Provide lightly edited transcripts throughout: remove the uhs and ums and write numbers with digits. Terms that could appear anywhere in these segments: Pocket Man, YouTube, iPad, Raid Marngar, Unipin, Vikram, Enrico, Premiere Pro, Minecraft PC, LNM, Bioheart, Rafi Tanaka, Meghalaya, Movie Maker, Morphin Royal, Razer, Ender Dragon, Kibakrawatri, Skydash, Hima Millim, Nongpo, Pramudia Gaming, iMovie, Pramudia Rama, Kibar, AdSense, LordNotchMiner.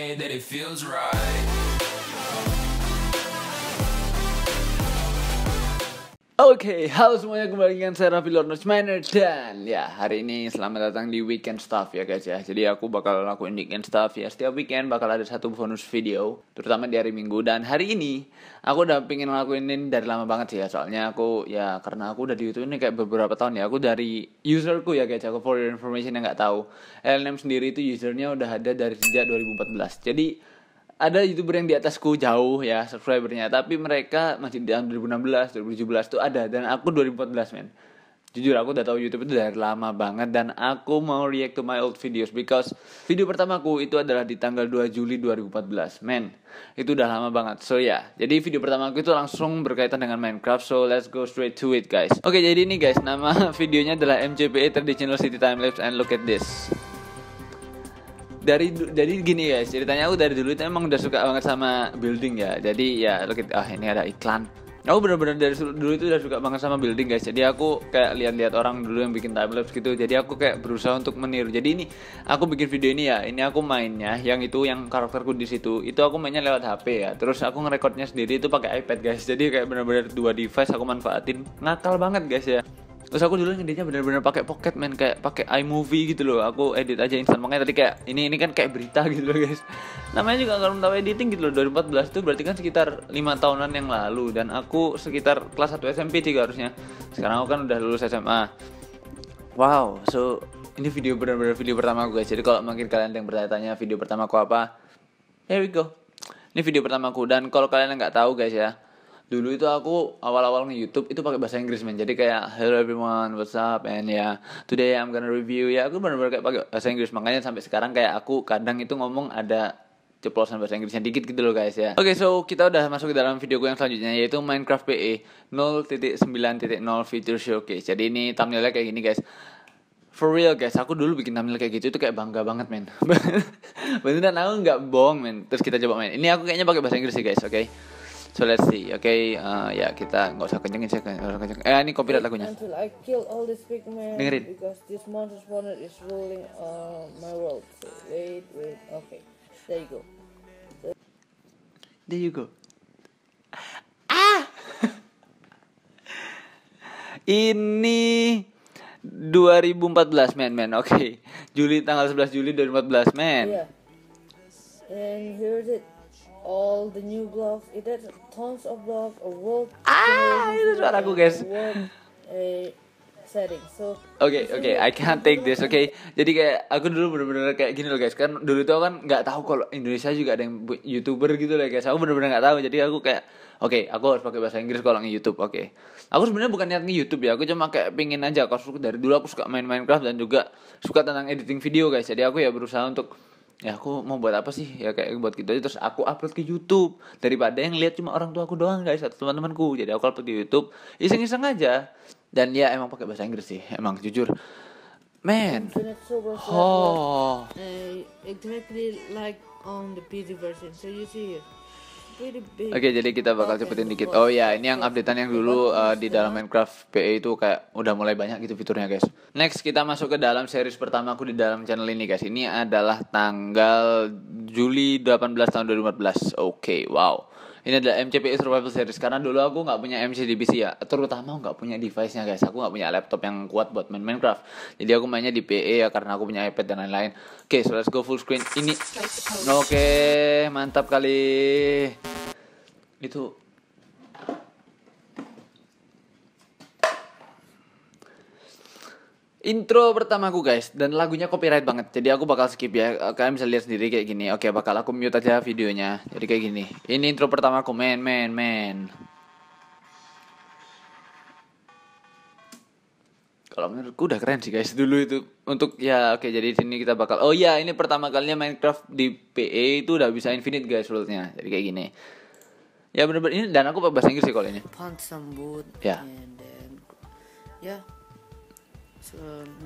way that it feels right. Oke, halo semuanya, kembali dengan saya Rafi LordNotchMiner. Dan ya, hari ini selamat datang di Weekend Stuff ya guys ya. Jadi aku bakal lakuin Weekend Stuff ya. Setiap weekend bakal ada satu bonus video, terutama di hari Minggu. Dan hari ini aku udah pengen lakuin ini dari lama banget sih ya. Soalnya aku ya, karena aku udah di YouTube ini kayak beberapa tahun ya. Aku dari userku ya guys, aku for your information yang gak tahu, LNM sendiri itu usernya udah ada dari sejak 2014. Jadi ada youtuber yang di atasku jauh ya subscribernya, tapi mereka masih di tahun 2016, 2017 tuh ada, dan aku 2014 men. Jujur aku udah tahu YouTube itu dari lama banget, dan aku mau react to my old videos because video pertamaku itu adalah di tanggal 2 Juli 2014. Men, itu udah lama banget. So ya, jadi video pertamaku itu langsung berkaitan dengan Minecraft. So let's go straight to it guys. Oke, jadi ini guys, nama videonya adalah MCPE Traditional City Timelapse and look at this. Jadi gini guys, ceritanya aku dari dulu itu emang udah suka banget sama building ya. Jadi ya ini ada iklan. Aku bener-bener dari dulu itu udah suka banget sama building guys. Jadi aku kayak lihat-lihat orang dulu yang bikin timelapse gitu. Jadi aku kayak berusaha untuk meniru. Jadi ini aku bikin video ini ya. Ini aku mainnya yang karakterku di situ. Itu aku mainnya lewat HP ya. Terus aku ngerekodnya sendiri itu pakai iPad guys. Jadi kayak bener-bener dua device aku manfaatin. Nakal banget guys ya. Terus aku dulu ngeditnya bener-bener pakai Pocket Man, kayak pakai iMovie gitu loh. Aku edit aja instan, makanya tadi kayak ini kan kayak berita gitu loh guys. Namanya juga kalau tahu editing gitu loh. 2014 itu berarti kan sekitar 5 tahunan yang lalu, dan aku sekitar kelas 1 SMP sih harusnya. Sekarang aku kan udah lulus SMA. Wow, so ini video bener-bener video pertama aku guys. Jadi kalau makin kalian ada yang bertanya video pertama aku apa, here we go. Ini video pertama aku, dan kalau kalian nggak tahu guys ya, dulu itu aku awal-awal nge-YouTube itu pakai bahasa Inggris men. Jadi kayak hello everyone, what's up, and yeah, today I'm gonna review. Ya aku benar-benar kayak pakai bahasa Inggris, makanya sampai sekarang kayak aku kadang itu ngomong ada ceplosan bahasa Inggrisnya dikit gitu loh guys ya. Oke, so kita udah masuk ke dalam video gue yang selanjutnya, yaitu Minecraft PE 0.9.0 Feature Showcase. Jadi ini thumbnailnya kayak gini guys. For real guys, aku dulu bikin thumbnail kayak gitu itu kayak bangga banget men. Beneran aku nggak bohong men. Terus kita coba main. Ini aku kayaknya pakai bahasa Inggris sih guys, oke. So let's see, okay, ya kita nggak usah kencengin, saya kenceng. Ini copyright lagunya. Dengerin. There you go. Ah, ini 2014 men, okay. Juli, tanggal 11 Juli 2014 men. Yeah. And here's it. All the new glove, it has tons of glove, a world. Itu suaraku guys. Oke, I can't take this, oke. Jadi kayak aku dulu bener-bener kayak gini loh guys. Kan dulu tuh kan nggak tahu kalau Indonesia juga ada yang youtuber gitu loh guys. Aku bener-bener nggak tahu. Jadi aku kayak oke, aku harus pakai bahasa Inggris kalau nge-YouTube, oke. Aku sebenarnya bukan niat nge-YouTube ya. Aku cuma kayak pengen aja. Karena dari dulu aku suka main Minecraft dan juga suka tentang editing video guys. Jadi aku ya berusaha untuk ya aku mau buat apa sih ya, kayak buat gitu aja, terus aku upload ke YouTube daripada yang lihat cuma orang tua aku doang guys atau teman-temanku. Jadi aku upload di YouTube iseng-iseng aja, dan ya emang pakai bahasa Inggris sih, emang jujur man. Oh, exactly like on the PC version, so you see it. Oke, jadi kita bakal cepetin dikit. Oh ya, ini yang updatean yang dulu di dalam Minecraft PE itu kayak udah mulai banyak gitu fiturnya guys. Next kita masuk ke dalam series pertama aku di dalam channel ini guys. Ini adalah tanggal Juli 18 tahun 2014. Oke, wow. Ini adalah MCPE Survival Series. Karena dulu aku gak punya MC di PC ya, terutama gak punya device-nya guys. Aku gak punya laptop yang kuat buat main Minecraft. Jadi aku mainnya di PE ya, karena aku punya iPad dan lain-lain. Oke, so let's go full screen. Ini oke, mantap kali. Itu intro pertamaku guys, dan lagunya copyright banget. Jadi aku bakal skip ya. Kalian bisa lihat sendiri kayak gini. Oke, bakal aku mute aja videonya. Jadi kayak gini. Ini intro pertamaku, men. Kalau menurutku udah keren sih guys dulu itu. Untuk ya oke, jadi sini kita bakal. Oh ya, ini pertama kalinya Minecraft di PE itu udah bisa infinite guys worldnya. Jadi kayak gini. Ya bener-bener ini, dan aku pakai bahasa Inggris sih kalau ini. Ya. Ya. So,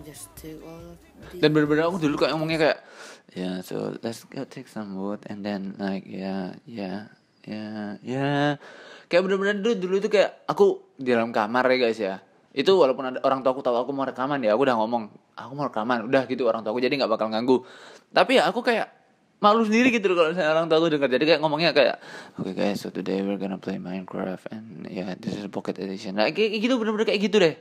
just take all of these. Dan bener-bener aku dulu kayak ngomongnya kayak yeah, so let's go take some wood and then like yeah. Kayak bener-bener dulu itu kayak aku di dalam kamar ya guys ya. Itu walaupun ada orang tua aku tahu aku mau rekaman ya, aku udah ngomong aku mau rekaman, udah gitu orang tua aku jadi nggak bakal ganggu. Tapi ya aku kayak malu sendiri gitu loh kalau misalnya orang tua gue dengar. Jadi kayak ngomongnya kayak, "Okay guys, so today we're gonna play Minecraft and yeah, this is Pocket Edition." Nah, kayak gitu, bener-bener kayak gitu deh.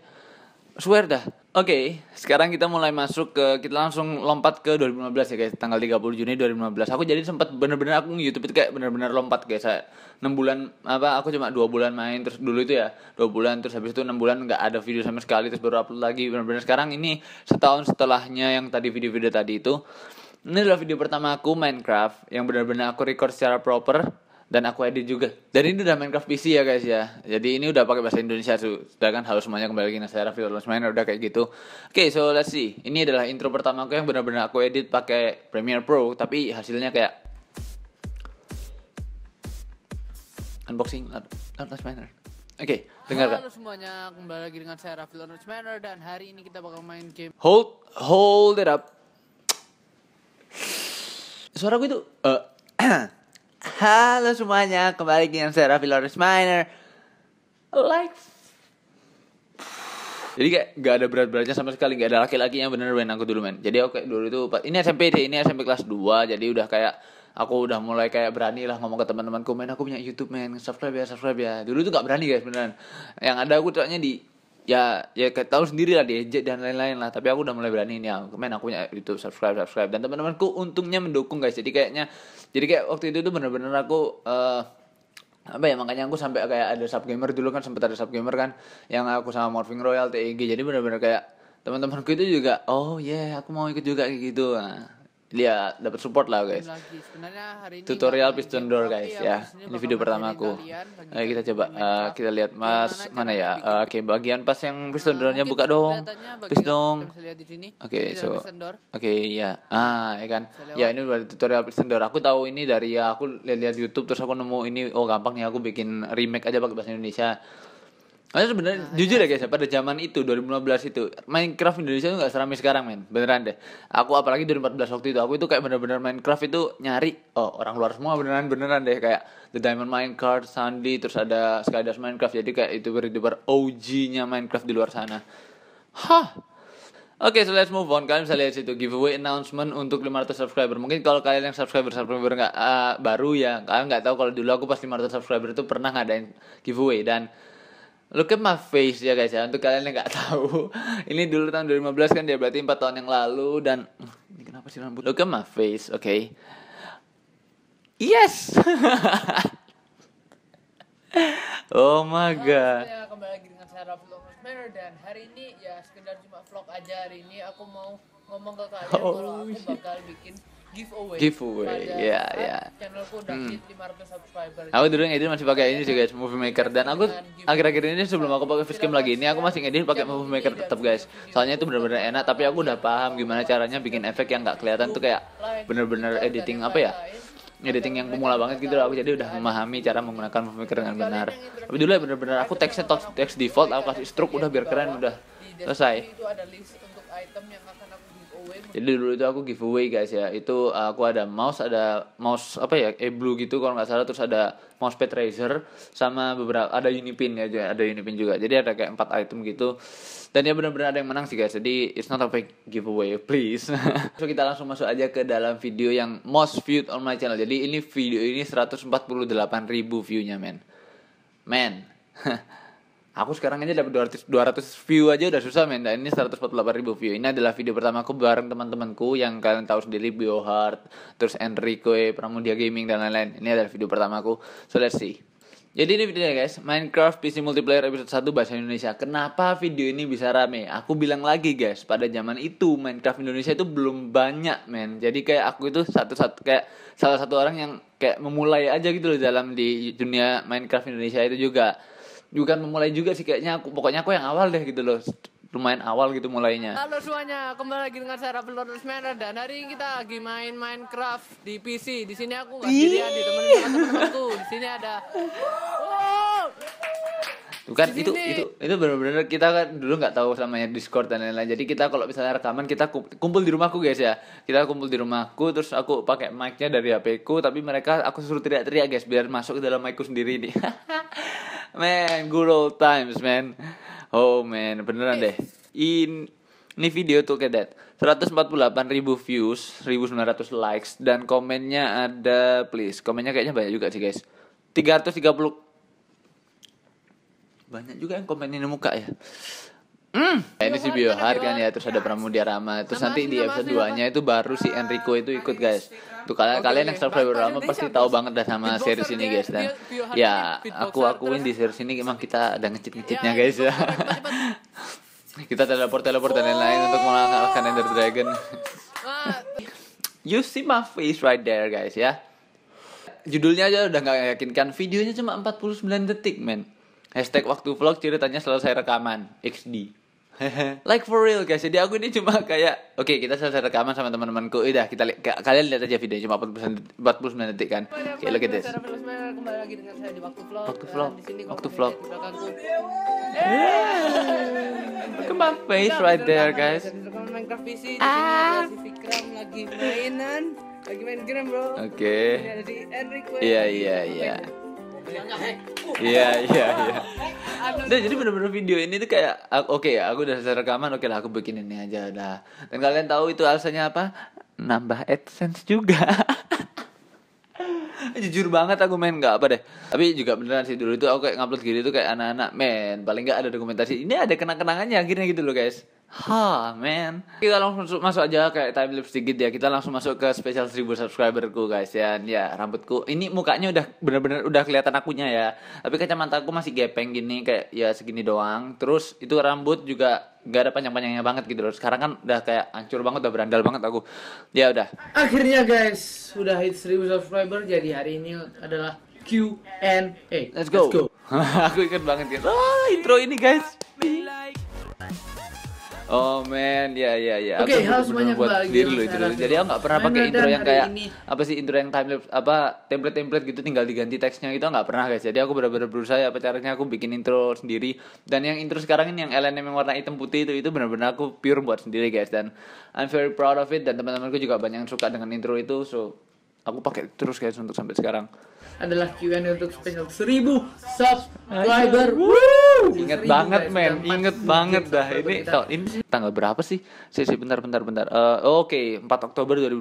Swear dah. Oke, sekarang kita mulai masuk ke, kita langsung lompat ke 2015 ya guys. Tanggal 30 Juni 2015. Aku jadi sempat bener-bener aku YouTube itu kayak bener-bener lompat guys. 6 bulan apa aku cuma 2 bulan main terus dulu itu ya. 2 bulan terus habis itu 6 bulan enggak ada video sama sekali terus baru upload lagi. Bener-bener sekarang ini setahun setelahnya yang tadi video-video tadi itu. Ini adalah video pertama aku Minecraft yang bener-bener aku record secara proper. Dan aku edit juga. Dan ini udah Minecraft PC ya guys ya. Jadi ini udah pakai bahasa Indonesia sudah kan. Halo semuanya, kembali lagi saya Rafi LordNotchMiner, udah kayak gitu. Oke, so let's see. Ini adalah intro pertama aku yang benar-benar aku edit pakai Premiere Pro. Tapi hasilnya kayak unboxing LordNotchMiner. Oke, dengar kan? Halo semuanya, kembali lagi dengan saya Rafi LordNotchMiner. Dan hari ini kita bakal main game Hold it up. Suara gue itu halo semuanya, kembali lagi dengan saya Rafi LordNotchMiner. Like, jadi kayak gak ada berat-beratnya sama sekali, gak ada laki-laki yang bener-bener aku dulu men. Jadi oke, dulu itu ini SMP deh, ini SMP kelas 2, jadi udah kayak aku udah mulai kayak berani lah ngomong ke teman-temanku, "Men, aku punya YouTube men, subscribe ya. Dulu tuh gak berani guys beneran. Yang ada aku soalnya ya kayak tahu sendiri lah, diejek dan lain-lain lah. Tapi aku udah mulai berani nih, "Men, aku punya YouTube, subscribe dan teman-temanku untungnya mendukung guys. Jadi kayak waktu itu tuh bener-bener aku makanya aku sampai kayak ada subgamer dulu kan, sempat ada subgamer kan yang aku sama Morphing Royal TEG. Jadi bener-bener kayak teman-temanku itu juga, "Oh yeah, aku mau ikut juga" kayak gitu. Nah, dia dapat support lah guys. Hari ini tutorial piston door guys ya. Ini video pertama aku. Ayo kita coba kita lihat mas mana ya. Oke, bagian pas yang piston door-nya buka dong. Piston. Oke, so. Oke, ya. Ya kan. Ya ini buat tutorial piston door. Aku tahu ini dari ya aku lihat YouTube terus aku nemu ini, oh gampang nih aku bikin remake aja pakai bahasa Indonesia. Karena sebenarnya jujur ya guys, pada zaman itu 2015 itu Minecraft Indonesia itu nggak seramai sekarang men, beneran deh. Aku apalagi 2014 waktu itu aku itu kayak bener-bener Minecraft itu nyari orang luar semua beneran deh, kayak The Diamond Minecraft, Sandy, terus ada Skydash Minecraft. Jadi kayak youtuber OG-nya Minecraft di luar sana. Oke, so let's move on. Kalian bisa lihat situ giveaway announcement untuk 500 subscriber. Mungkin kalau kalian yang subscriber nggak baru ya, kalian nggak tahu kalau dulu aku pas 500 subscriber itu pernah ngadain giveaway. Dan look at my face ya guys ya, untuk kalian yang nggak tahu, ini dulu tahun 2015 kan, dia berarti 4 tahun yang lalu. Dan ini kenapa sih rambut? Look at my face, okay. Yes. Oh my god. Kembali lagi dengan saya Rafi LordNotchMiner dan hari ini ya sekedar cuma vlog aja. Hari ini aku mau ngomong ke kalian kalau aku bakal bikin giveaway ya. Channelku udah hit 500 subscriber. Aku dulu ngedit masih pakai ini sih guys, Movie Maker. Dan aku akhir-akhir ini sebelum aku pakai facecam lagi ini, aku masih ngedit pakai Movie Maker tetap guys. Soalnya itu benar-benar enak, tapi aku udah paham gimana caranya bikin efek yang nggak kelihatan tuh, kayak benar-benar editing apa ya? Editing yang pemula banget gitu loh. Aku jadi udah memahami cara menggunakan Movie Maker dengan benar. Tapi dulu benar-benar aku teksnya teks default, aku kasih stroke udah biar keren, udah selesai. Jadi dulu itu aku giveaway guys ya. Itu aku ada mouse apa ya, blue gitu kalau nggak salah, terus ada mousepad Razer sama beberapa ada Unipin juga. Jadi ada kayak 4 item gitu. Dan ya benar-benar ada yang menang sih guys. Jadi it's not a fake giveaway, please. So kita langsung masuk aja ke dalam video yang most viewed on my channel. Jadi ini video ini 148.000 view-nya men. Aku sekarang aja dapat 200 view aja udah susah men. Dan ini 148.000 view. Ini adalah video pertama aku bareng teman-temanku yang kalian tahu sendiri, Bioheart, terus Enrico, Pramudia Gaming dan lain-lain. Ini adalah video pertama aku. So let's see. Jadi ini videonya guys, Minecraft PC Multiplayer episode 1 bahasa Indonesia. Kenapa video ini bisa rame? Aku bilang lagi guys, pada zaman itu Minecraft Indonesia itu belum banyak men. Jadi kayak aku itu salah satu orang yang kayak memulai aja gitu loh dalam di dunia Minecraft Indonesia itu juga. Bukan memulai juga sih kayaknya, pokoknya aku yang awal deh gitu loh. Lumayan awal gitu mulainya. Halo semuanya, kembali lagi dengan saya Rafi LordNotchMiner dan hari ini kita lagi main Minecraft di PC. Di sini aku enggak sendirian, teman-temanku. Di sini ada bukan itu benar-benar kita kan dulu nggak tahu namanya Discord dan lain-lain. Jadi kita kalau misalnya rekaman kita kumpul di rumahku guys ya. Kita kumpul di rumahku terus aku pakai mic-nya dari HP-ku, tapi mereka aku suruh teriak-teriak guys biar masuk ke dalam mic-ku sendiri nih. Man, good old times man. Oh man, beneran deh. Ini video tuh kayak that. 148.000 views, 1.900 likes, dan komennya ada, please. Komennya kayaknya banyak juga sih guys, 330. Banyak juga yang komenin muka ya. Ini si Bioheart kan ya, terus ada Pramudia Rama. Terus nanti di episode 2-nya itu baru si Enrico itu ikut guys. Tuh kalian yang subscriber Rama pasti tahu banget dah sama series ini guys. Dan ya aku akuin di series ini emang kita ada ngecit-ngecitnya guys ya. Kita teleport dan lain-lain untuk mengalahkan Ender Dragon. You see my face right there guys ya. Judulnya aja udah gak meyakinkan. Videonya cuma 49 detik men. Hashtag waktu vlog ceritanya selesai rekaman XD. Like for real guys. Jadi aku ini cuma kayak oke, kita selesai rekaman sama teman-temanku. Udah kita kalian lihat aja videonya cuma 49 detik kan. Oke, look at this. Kembali lagi dengan saya di waktu vlog. Waktu vlog. Look at my face right there guys. Minecraft PC. Si Vikram lagi mainan. Lagi main game bro. Oke. Iya. Iya. Udah, jadi bener-bener video ini tuh kayak oke ya, aku udah selesai rekaman, oke lah aku bikin ini aja udah. Dan kalian tahu itu alasannya apa? Nambah AdSense juga. Jujur banget aku main nggak apa deh. Tapi juga beneran sih, dulu itu aku kayak ngupload gitu tuh kayak anak-anak men. Paling nggak ada dokumentasi. Ini ada kenang-kenangannya akhirnya gitu loh guys. Ha man, kita langsung masuk aja kayak time lapse sedikit ya. Kita langsung masuk ke spesial 1000 subscriberku guys ya. Ya rambutku ini, mukanya udah bener-bener udah kelihatan akunya ya. Tapi kacamata aku masih gepeng gini kayak ya segini doang. Terus itu rambut juga gak ada panjang-panjangnya banget gitu loh. Sekarang kan udah kayak hancur banget, udah berandal banget aku. Ya udah. Akhirnya guys sudah hit 1000 subscriber. Jadi hari ini adalah Q&A. Let's go. Aku ikut banget guys. Oh, intro ini guys. Oh man, ya. Oke, halo semuanya, buat diri lo itu dulu. Jadi aku nggak pernah pakai intro yang kayak apa sih, intro yang time lapse apa template gitu tinggal diganti teksnya gitu, nggak pernah guys. Jadi aku benar-benar berusaha apa caranya aku bikin intro sendiri. Dan yang intro sekarang ini yang LNM yang warna hitam putih itu benar-benar aku pure buat sendiri guys, dan I'm very proud of it, dan teman-temanku juga banyak yang suka dengan intro itu. So aku pakai terus guys untuk sampai sekarang. Adalah Q&A untuk spesial 1000 subscriber. Ingat banget men, inget banget dah. Ini tanggal berapa sih? Sih bentar. Oke, 4 Oktober 2015.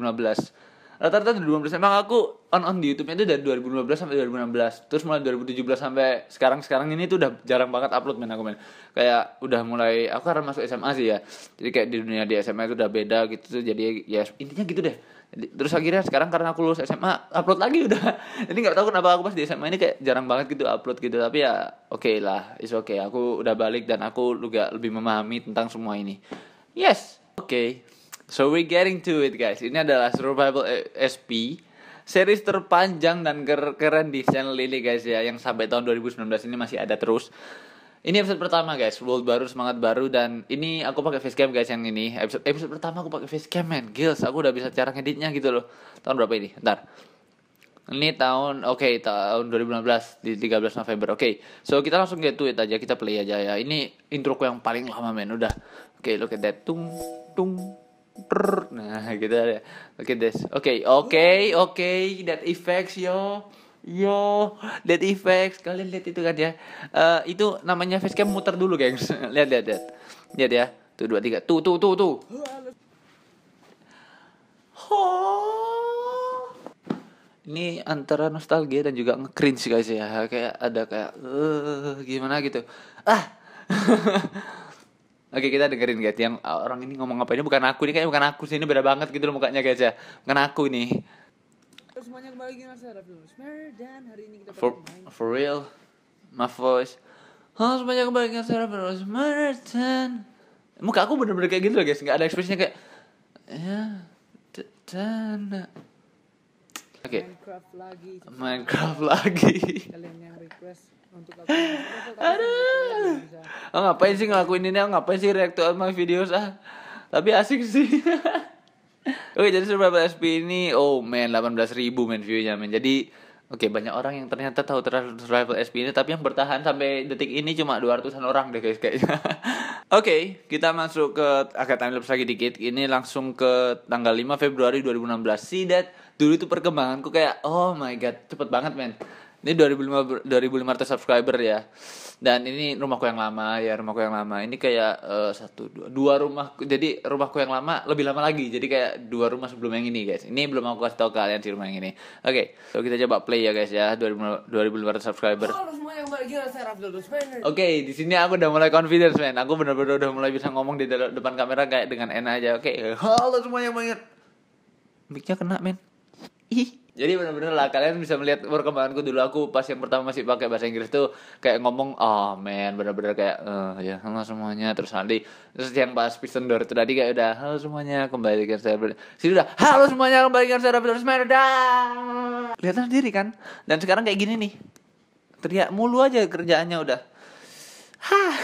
Rata-rata 2015, emang aku on di YouTube-nya itu dari 2015 sampai 2016. Terus mulai 2017 sampai sekarang ini tuh udah jarang banget upload men aku men. Kayak udah mulai aku kan masuk SMA sih ya. Jadi kayak di dunia di SMA itu udah beda gitu tuh. Jadi ya intinya gitu deh. Terus akhirnya sekarang karena aku lulus SMA upload lagi udah. Jadi nggak tahu kenapa aku pas di SMA ini kayak jarang banget gitu upload gitu. Tapi ya oke lah, it's okay. Aku udah balik dan aku juga lebih memahami tentang semua ini. Yes, oke. So we getting to it guys. Ini adalah Survival SP, series terpanjang dan keren di channel ini guys ya, yang sampai tahun 2019 ini masih ada terus. Ini episode pertama guys, world baru, semangat baru, dan ini aku pakai facecam guys yang ini. Episode pertama aku pakai facecam man, gils, aku udah bisa cara ngeditnya gitu loh. Tahun berapa ini? Bentar. Ini tahun, tahun 2019 di 13 November. Oke. So kita langsung get to it aja, kita play aja ya. Ini introku yang paling lama men, udah. Oke, look at that. Tung. Nah, gitu ya. Look at this. Oke, that effects yo. That effects, kalian lihat itu kan ya. Itu namanya facecam muter dulu, gengs. Lihat. Lihat ya. 1 2 3. Tuh. Ini antara nostalgia dan juga nge-cringe guys ya. Kayak ada kayak gimana gitu. Oke, kita dengerin guys yang orang ini ngomong apa, ini bukan aku, ini kayaknya bukan aku sih, ini beda banget gitu loh mukanya guys ya. Bukan aku ini. Semuanya kembali dengan saya Rafi Tanaka, dan hari ini kita for real my voice. Halo semuanya, kembali dengan saya Rafi Tanaka. Muka aku bener-bener kayak gitu loh guys, enggak ada ekspresinya kayak ya dan oke. Minecraft lagi. Kalian yang request untuk aku. Aduh. Ngapain sih ngelakuin ini? Ngapain sih react to all my videos Tapi asik sih. Oke, jadi Survival SP ini, oh men, 18.000 men view-nya men. Jadi oke, banyak orang yang ternyata tahu Survival SP ini, tapi yang bertahan sampai detik ini cuma 200-an orang deh guys kayaknya. Oke, kita masuk ke agak time lapse lagi dikit. Ini langsung ke tanggal 5 Februari 2016. See that? Dulu itu perkembanganku kayak oh my god, cepet banget men. Ini 2.500 subscriber ya. Dan ini rumahku yang lama ya, rumahku yang lama. Ini kayak dua rumah. Jadi rumahku yang lama lebih lama lagi. Jadi kayak dua rumah sebelum yang ini, guys. Ini belum aku kasih tahu kalian sih rumah yang ini. Oke, so kita coba play ya, guys ya. 2.500 subscriber. Oke, di sini aku udah mulai confidence, man. Aku bener-bener udah mulai bisa ngomong di depan kamera kayak dengan enak aja. Oke. Halo semuanya banget. Mic-nya kena, men. Ih. Jadi bener-bener lah kalian bisa melihat perkembanganku. Dulu aku pas yang pertama masih pakai bahasa Inggris tuh kayak ngomong oh man, bener-bener kayak ya halo semuanya. Terus nanti terus yang pas Piston Door itu tadi kayak udah halo semuanya kembali ke saya. Sini udah halo semuanya kembali ke saya Rafi Tanaka. Kelihatan sendiri kan? Dan sekarang kayak gini nih. Teriak mulu aja kerjaannya udah. Hah.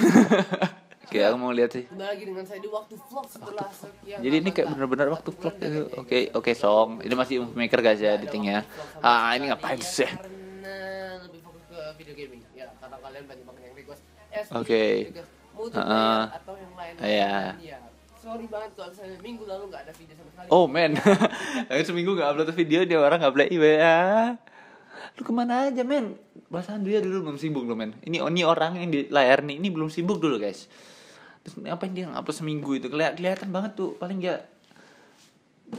Oke, aku mau lihat sih. Kembali lagi dengan saya di waktu vlog setelah sekian. Jadi ini kayak bener-bener waktu vlog. Oke, song. Ini masih Movie Maker guys ya editingnya. Ah, ini ngapain sih? Karena lebih fokus ke video gaming. Ya, karena kalian banyak yang request. Oke. Atau yang lain. Iya. Sorry banget kalau saya minggu lalu enggak ada video sama sekali. Oh, man. Seminggu enggak upload video, dia orang enggak play ya. Lu kemana aja, men? Perasaan dia dulu belum sibuk lu, men. Ini orang yang di layar nih, ini belum sibuk dulu, guys. Apa yang dia upload seminggu itu kelihatan banget tuh. Paling ya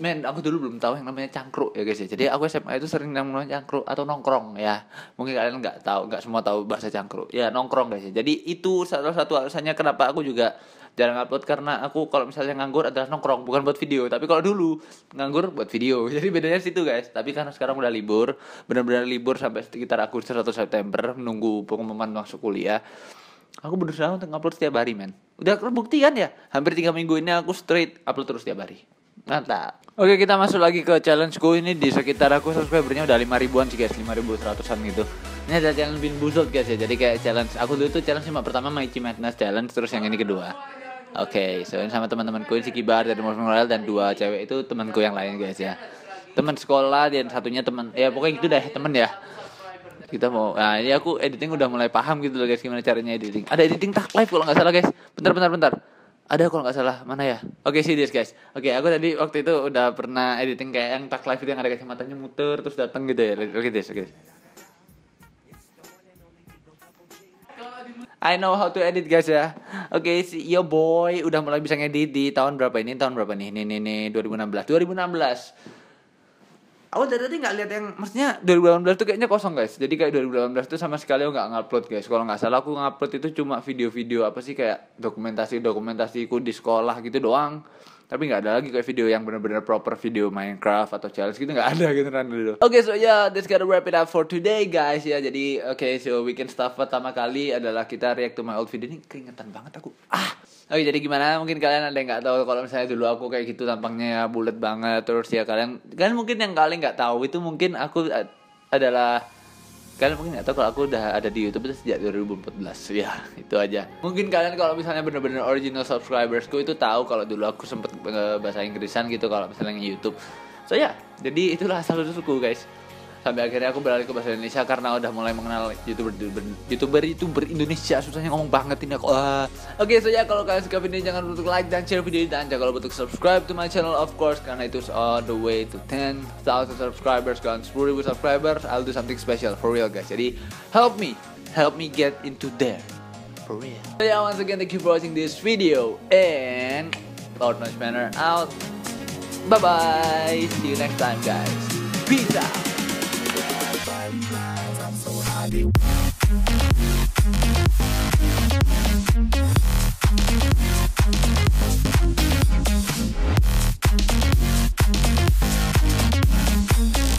men, aku dulu belum tahu yang namanya cangkruk ya guys ya. Jadi aku SMA itu sering namanya cangkruk atau nongkrong ya. Mungkin kalian nggak tahu, nggak semua tahu bahasa cangkruk ya, nongkrong guys ya. Jadi itu salah satu alasannya kenapa aku juga jarang upload, karena aku kalau misalnya nganggur adalah nongkrong, bukan buat video. Tapi kalau dulu nganggur buat video, jadi bedanya situ guys. Tapi karena sekarang udah libur, benar-benar libur sampai sekitar Agustus atau September, menunggu pengumuman masuk kuliah. Aku berusaha untuk upload setiap hari, men. Udah terbukti kan ya? Hampir 3 minggu ini aku straight upload terus setiap hari. Mantap. Oke, kita masuk lagi ke challengeku. Ini di sekitar aku subscribernya udah 5.000-an sih guys, 5.100-an gitu. Ini ada challenge bin busut guys ya. Jadi kayak challenge, aku dulu tuh challenge cuma pertama Mighty Madness challenge, terus yang ini kedua. Oke, so ini sama teman-temanku ini si Kibar dari Morphin Royal, dan dua cewek itu temanku yang lain guys ya. Teman sekolah dan satunya teman, ya pokoknya gitu deh, teman ya. Kita mau, nah ini aku editing udah mulai paham gitu loh guys, gimana caranya editing. Ada editing tak live kalau nggak salah guys. Bentar. Ada kalau nggak salah, mana ya? Oke, see this guys. Oke, aku tadi waktu itu udah pernah editing kayak yang tak live itu yang ada kacamatanya muter terus datang gitu ya. Oke. I know how to edit guys ya. Oke, see yo boy, udah mulai bisa ngedit di tahun berapa ini? Tahun berapa nih? Nih 2016. Aku dari tadi nggak lihat yang, maksudnya 2018 tuh kayaknya kosong guys. Jadi kayak 2018 tuh sama sekali aku nggak ngupload guys. Kalau nggak salah aku ngupload itu cuma video-video apa sih kayak dokumentasiku di sekolah gitu doang. Tapi nggak ada lagi kayak video yang benar-benar proper video Minecraft atau challenge gitu, nggak ada gitu kan dulu. Oke, so yeah, that's gonna wrap it up for today guys ya. Jadi oke, so weekend stuff pertama kali adalah kita react to my old video. Ini keingetan banget aku. Oke, jadi gimana? Mungkin kalian ada yang nggak tahu kalau misalnya dulu aku kayak gitu tampangnya ya, bulat banget. Terus ya kalian mungkin yang kalian nggak tahu itu mungkin aku adalah, kalian mungkin nggak tahu kalau aku udah ada di YouTube itu sejak 2014 ya, itu aja. Mungkin kalian kalau misalnya bener-bener original subscribersku itu tahu kalau dulu aku sempet bahasa Inggrisan gitu kalau misalnya YouTube. So ya, jadi itulah asal usulku guys. Sampai akhirnya aku beralih ke bahasa Indonesia karena udah mulai mengenal youtuber Indonesia. Susahnya ngomong banget ini aku. Oke, so ya, kalau kalian suka video ini jangan lupa untuk like dan share video ini, dan jangan lupa untuk subscribe to my channel of course, karena itu all the way to 10,000 subscribers, kan 10,000 subscribers. I'll do something special for real guys. Jadi help me get into there for real. So yeah, once again thank you for watching this video and LordNotchMiner out. Bye bye. See you next time guys. Peace out. I'm so happy.